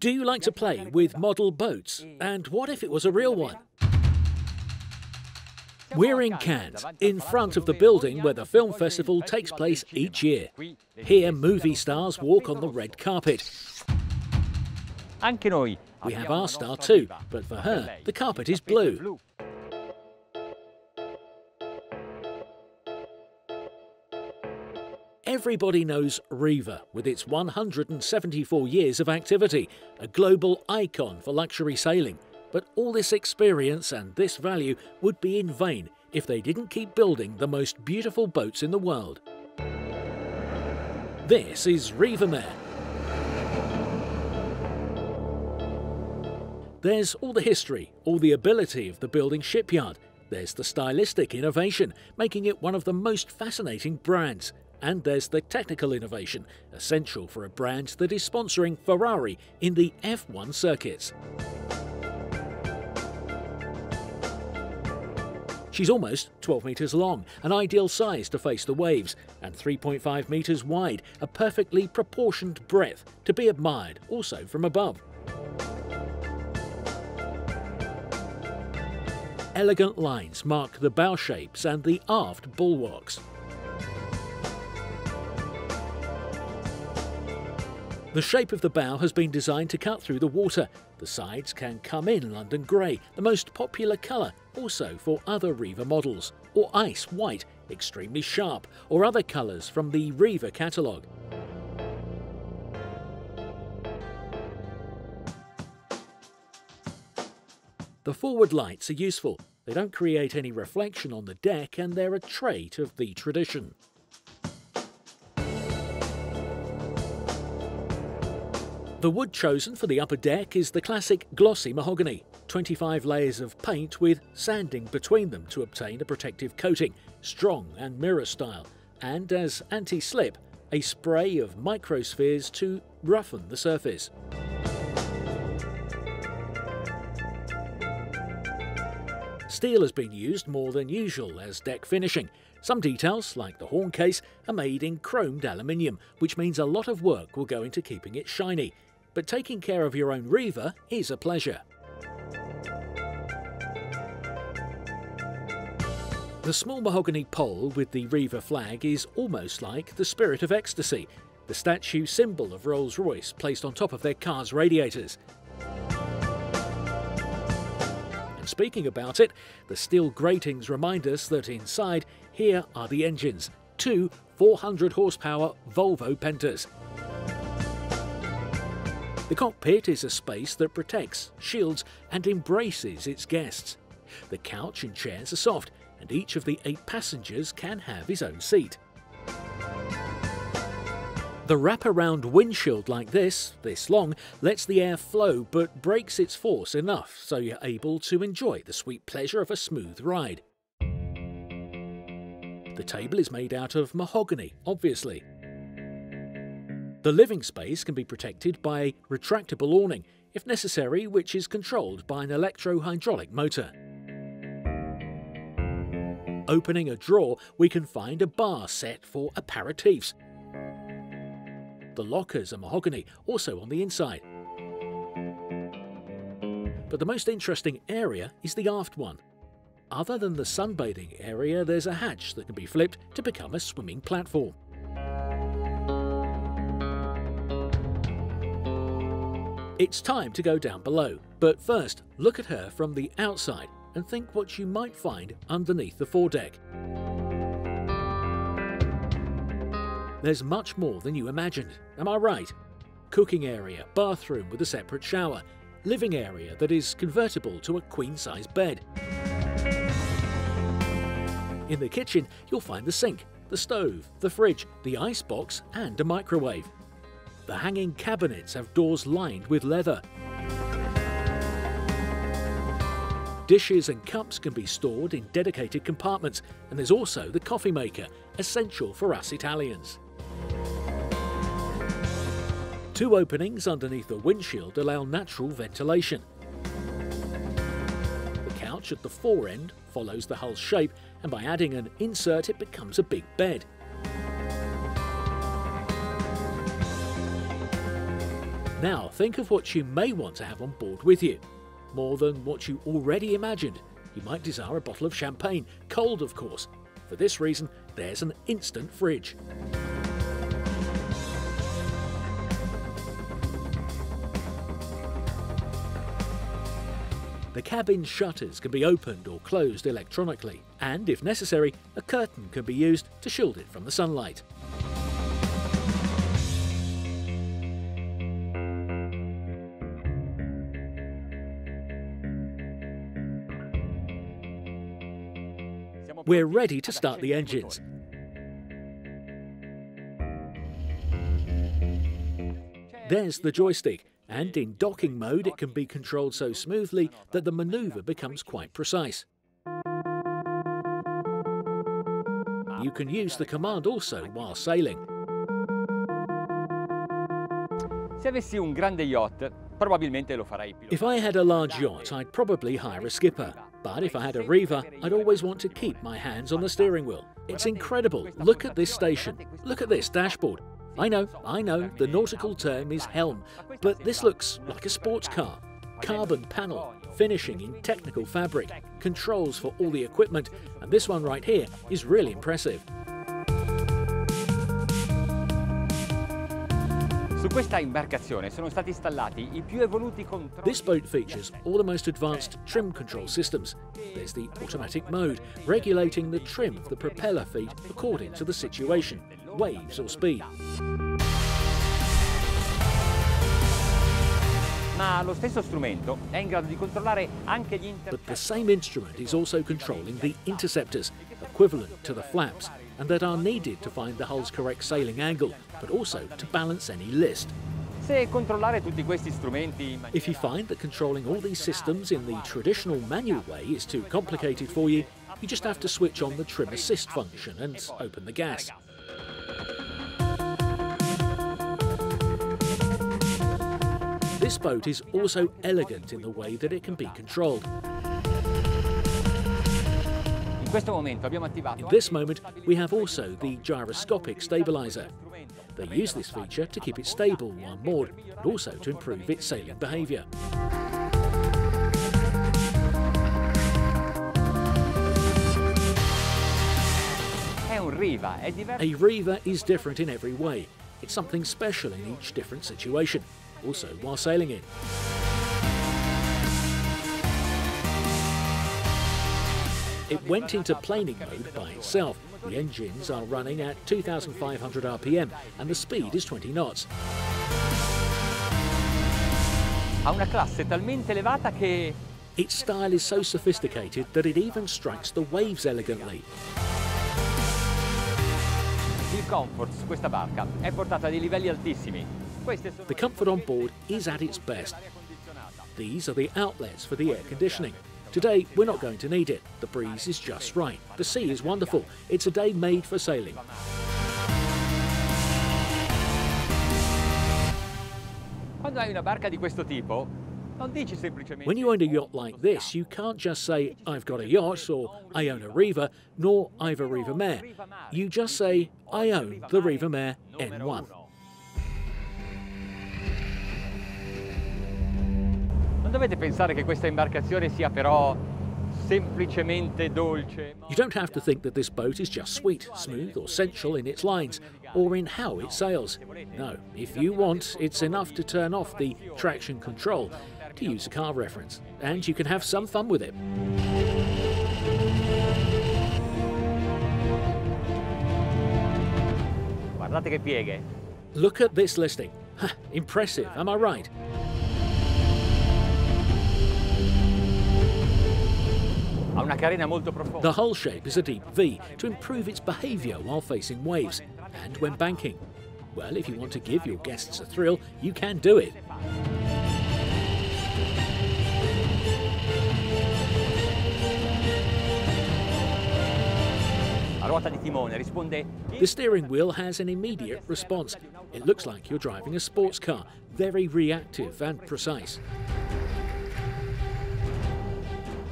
Do you like to play with model boats? And what if it was a real one? We're in Cannes, in front of the building where the film festival takes place each year. Here, movie stars walk on the red carpet. We have our star too, but for her, the carpet is blue. Everybody knows Riva, with its 174 years of activity, a global icon for luxury sailing. But all this experience and this value would be in vain if they didn't keep building the most beautiful boats in the world. This is Rivamare. There's all the history, all the ability of the building shipyard. There's the stylistic innovation, making it one of the most fascinating brands. And there's the technical innovation, essential for a brand that is sponsoring Ferrari in the F1 circuits. She's almost 12 metres long, an ideal size to face the waves, and 3.5 metres wide, a perfectly proportioned breadth to be admired also from above. Elegant lines mark the bow shapes and the aft bulwarks. The shape of the bow has been designed to cut through the water. The sides can come in London grey, the most popular colour also for other Riva models, or ice white, extremely sharp, or other colours from the Riva catalogue. The forward lights are useful. They don't create any reflection on the deck, and they're a trait of the tradition. The wood chosen for the upper deck is the classic glossy mahogany, 25 layers of paint with sanding between them to obtain a protective coating, strong and mirror style, and as anti-slip, a spray of microspheres to roughen the surface. Steel has been used more than usual as deck finishing. Some details, like the horn case, are made in chromed aluminium, which means a lot of work will go into keeping it shiny. But taking care of your own Riva is a pleasure. The small mahogany pole with the Riva flag is almost like the Spirit of Ecstasy, the statue symbol of Rolls-Royce placed on top of their car's radiators. And speaking about it, the steel gratings remind us that inside, here are the engines, two 400-horsepower Volvo Pentas. The cockpit is a space that protects, shields and embraces its guests. The couch and chairs are soft, and each of the 8 passengers can have his own seat. The wrap-around windshield like this long, lets the air flow but breaks its force enough so you're able to enjoy the sweet pleasure of a smooth ride. The table is made out of mahogany, obviously. The living space can be protected by a retractable awning, if necessary, which is controlled by an electro-hydraulic motor. Opening a drawer, we can find a bar set for aperitifs. The lockers are mahogany, also on the inside. But the most interesting area is the aft one. Other than the sunbathing area, there's a hatch that can be flipped to become a swimming platform. It's time to go down below, but first look at her from the outside and think what you might find underneath the foredeck. There's much more than you imagined, am I right? Cooking area, bathroom with a separate shower, living area that is convertible to a queen-size bed. In the kitchen, you'll find the sink, the stove, the fridge, the icebox and a microwave. The hanging cabinets have doors lined with leather. Dishes and cups can be stored in dedicated compartments, and there's also the coffee maker, essential for us Italians. 2 openings underneath the windshield allow natural ventilation. The couch at the fore end follows the hull shape, and by adding an insert it becomes a big bed. Now think of what you may want to have on board with you. More than what you already imagined, you might desire a bottle of champagne, cold of course. For this reason, there's an instant fridge. The cabin shutters can be opened or closed electronically, and if necessary, a curtain can be used to shield it from the sunlight. We're ready to start the engines. There's the joystick, and in docking mode it can be controlled so smoothly that the manoeuvre becomes quite precise. You can use the command also while sailing. If I had a large yacht, I'd probably hire a skipper. But if I had a Riva, I'd always want to keep my hands on the steering wheel. It's incredible. Look at this station. Look at this dashboard. I know, the nautical term is helm, but this looks like a sports car. Carbon panel, finishing in technical fabric, controls for all the equipment, and this one right here is really impressive. This boat features all the most advanced trim control systems. There's the automatic mode, regulating the trim of the propeller feet according to the situation, waves or speed. But the same instrument is also controlling the interceptors, equivalent to the flaps, and that are needed to find the hull's correct sailing angle, but also to balance any list. If you find that controlling all these systems in the traditional manual way is too complicated for you, you just have to switch on the trim assist function and open the gas. This boat is also elegant in the way that it can be controlled. In this moment, we have also the gyroscopic stabilizer. They use this feature to keep it stable while moored, and also to improve its sailing behavior. A Riva is different in every way. It's something special in each different situation, also while sailing in. It went into planing mode by itself. The engines are running at 2,500 RPM and the speed is 20 knots. Its style is so sophisticated that it even strikes the waves elegantly. The comfort on board is at its best. These are the outlets for the air conditioning. Today, we're not going to need it. The breeze is just right. The sea is wonderful. It's a day made for sailing. When you own a yacht like this, you can't just say, I've got a yacht, or I own a Riva, nor I've a Rivamare. You just say, I own the Rivamare N1. You don't have to think that this boat is just sweet, smooth or sensual in its lines, or in how it sails. No, if you want, it's enough to turn off the traction control, to use a car reference, and you can have some fun with it. Look at this listing. Ha, impressive, am I right? The hull shape is a deep V to improve its behaviour while facing waves and when banking. Well, if you want to give your guests a thrill, you can do it. The steering wheel has an immediate response. It looks like you're driving a sports car, very reactive and precise.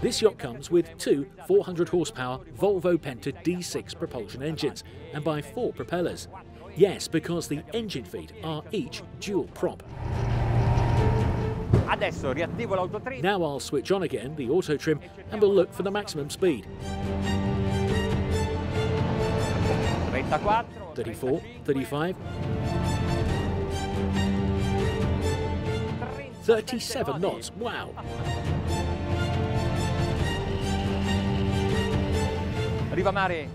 This yacht comes with two 400-horsepower Volvo Penta D6 propulsion engines and by 4 propellers. Yes, because the engine feet are each dual prop. Now I'll switch on again the auto trim and we'll look for the maximum speed. 34, 35, 37 knots, wow! Rivamare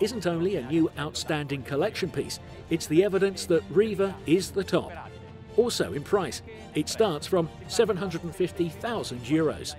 isn't only a new outstanding collection piece, it's the evidence that Riva is the top. Also in price, it starts from €750,000.